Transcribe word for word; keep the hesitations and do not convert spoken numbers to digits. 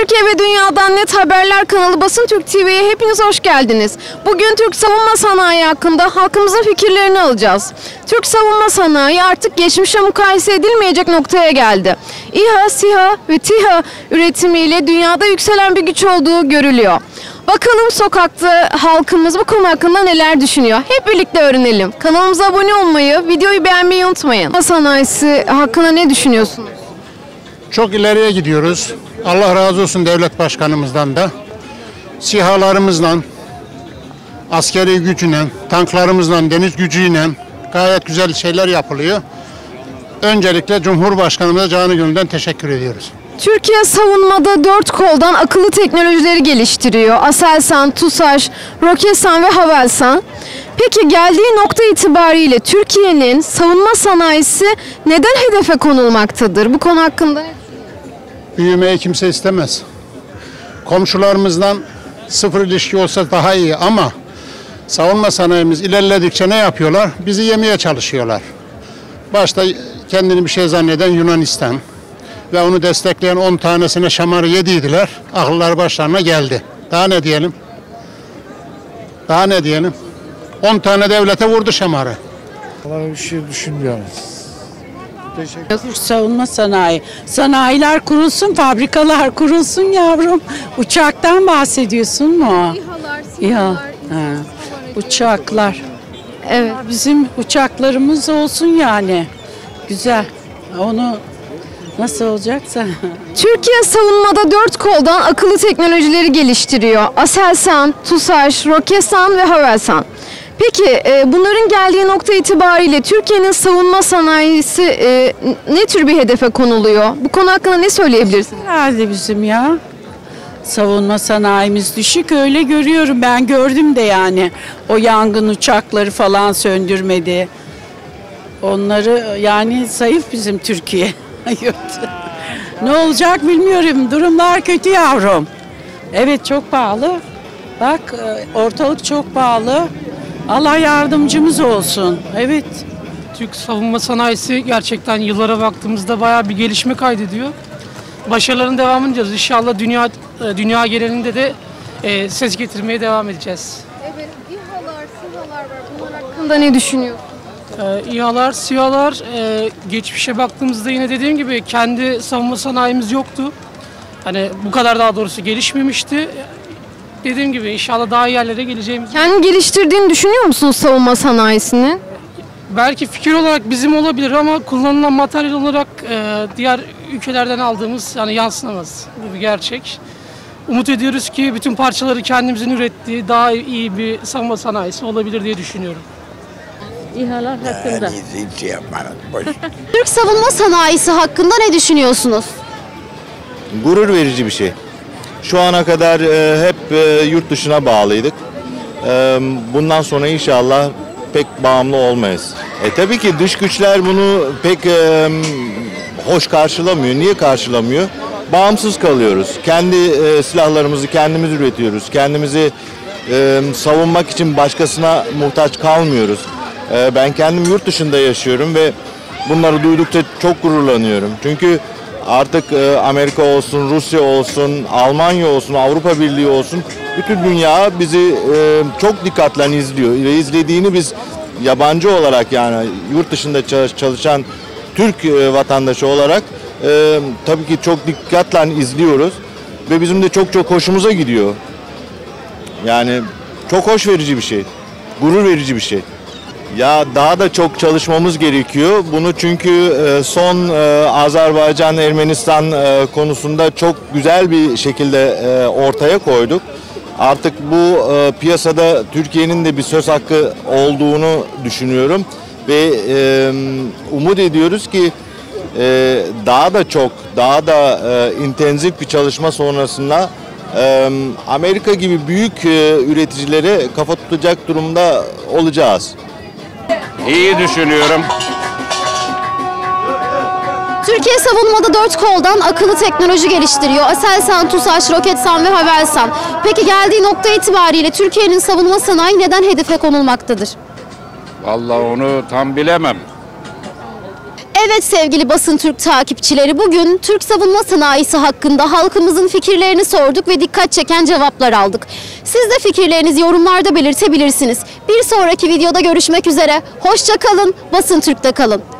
Türkiye ve Dünya'dan Net Haberler kanalı Basın Türk T V'ye hepiniz hoş geldiniz. Bugün Türk savunma sanayi hakkında halkımızın fikirlerini alacağız. Türk savunma sanayi artık geçmişe mukayese edilmeyecek noktaya geldi. İHA, SİHA ve TİHA üretimiyle dünyada yükselen bir güç olduğu görülüyor. Bakalım sokakta halkımız bu konu hakkında neler düşünüyor? Hep birlikte öğrenelim. Kanalımıza abone olmayı, videoyu beğenmeyi unutmayın. Savunma sanayisi hakkında ne düşünüyorsunuz? Çok ileriye gidiyoruz. Allah razı olsun devlet başkanımızdan da. SİHA'larımızla, askeri gücüyle, tanklarımızla, deniz gücüyle gayet güzel şeyler yapılıyor. Öncelikle Cumhurbaşkanımıza canı gönülden teşekkür ediyoruz. Türkiye savunmada dört koldan akıllı teknolojileri geliştiriyor. Aselsan, TUSAŞ, Roketsan ve Havelsan. Peki geldiği nokta itibariyle Türkiye'nin savunma sanayisi neden hedefe konulmaktadır? Bu konu hakkında ne? Büyümeyi kimse istemez. Komşularımızdan sıfır ilişki olsa daha iyi ama savunma sanayimiz ilerledikçe ne yapıyorlar? Bizi yemeye çalışıyorlar. Başta kendini bir şey zanneden Yunanistan ve onu destekleyen on tanesine şamarı yediydiler. Akıllar başlarına geldi. Daha ne diyelim? Daha ne diyelim? on tane devlete vurdu şamarı. Vallahi bir şey düşünmüyorum. Türk savunma sanayi. Sanayiler kurulsun, fabrikalar kurulsun yavrum. Uçaktan bahsediyorsun mu? İHA'lar, İHA. Uçaklar. Evet. Bizim uçaklarımız olsun yani. Güzel. Onu nasıl olacaksa. Türkiye savunmada dört koldan akıllı teknolojileri geliştiriyor. Aselsan, TUSAŞ, Roketsan ve Havelsan. Peki bunların geldiği nokta itibariyle Türkiye'nin savunma sanayisi ne tür bir hedefe konuluyor? Bu konu hakkında ne söyleyebilirsiniz? Herhalde bizim ya. Savunma sanayimiz düşük, öyle görüyorum. Ben gördüm de yani. O yangın uçakları falan söndürmedi. Onları yani zayıf bizim Türkiye. Ne olacak bilmiyorum. Durumlar kötü yavrum. Evet, çok pahalı. Bak, ortalık çok pahalı. Allah yardımcımız olsun. Evet. Türk savunma sanayisi gerçekten yıllara baktığımızda bayağı bir gelişme kaydediyor. Başarıların devamını diyoruz. İnşallah dünya dünya genelinde de e, ses getirmeye devam edeceğiz. Evet, İHA'lar, SİHA'lar var. Bunlar hakkında ne düşünüyorsunuz? E, İHA'lar, SİHA'lar e, geçmişe baktığımızda yine dediğim gibi kendi savunma sanayimiz yoktu. Hani bu kadar daha doğrusu gelişmemişti. Dediğim gibi inşallah daha iyi yerlere geleceğimiz. Kendini geliştirdiğini düşünüyor musunuz savunma sanayisini? Belki fikir olarak bizim olabilir ama kullanılan materyal olarak e, diğer ülkelerden aldığımız yani yansınamaz. Bu bir gerçek. Umut ediyoruz ki bütün parçaları kendimizin ürettiği daha iyi bir savunma sanayisi olabilir diye düşünüyorum. İHA'lar hakkında. Türk savunma sanayisi hakkında ne düşünüyorsunuz? Gurur verici bir şey. Şu ana kadar hep yurt dışına bağlıydık. Bundan sonra inşallah pek bağımlı olmayız. E tabii ki dış güçler bunu pek hoş karşılamıyor. Niye karşılamıyor? Bağımsız kalıyoruz. Kendi silahlarımızı kendimiz üretiyoruz. Kendimizi savunmak için başkasına muhtaç kalmıyoruz. Ben kendim yurt dışında yaşıyorum ve bunları duydukça çok gururlanıyorum. Çünkü artık Amerika olsun, Rusya olsun, Almanya olsun, Avrupa Birliği olsun, bütün dünya bizi çok dikkatle izliyor. Ve izlediğini biz yabancı olarak yani yurt dışında çalışan Türk vatandaşı olarak tabii ki çok dikkatle izliyoruz. Ve bizim de çok çok hoşumuza gidiyor. Yani çok hoş verici bir şey, gurur verici bir şey. Ya daha da çok çalışmamız gerekiyor. Bunu çünkü son Azerbaycan-Ermenistan konusunda çok güzel bir şekilde ortaya koyduk. Artık bu piyasada Türkiye'nin de bir söz hakkı olduğunu düşünüyorum. Ve umut ediyoruz ki daha da çok, daha da intensif bir çalışma sonrasında Amerika gibi büyük üreticilere kafa tutacak durumda olacağız. İyi düşünüyorum. Türkiye savunmada dört koldan akıllı teknoloji geliştiriyor. Aselsan, TUSAŞ, Roketsan ve Havelsan. Peki geldiği nokta itibariyle Türkiye'nin savunma sanayi neden hedefe konulmaktadır? Vallahi onu tam bilemem. Evet sevgili Basın Türk takipçileri, bugün Türk savunma sanayisi hakkında halkımızın fikirlerini sorduk ve dikkat çeken cevaplar aldık. Siz de fikirlerinizi yorumlarda belirtebilirsiniz. Bir sonraki videoda görüşmek üzere. Hoşça kalın, Basın Türk'te kalın.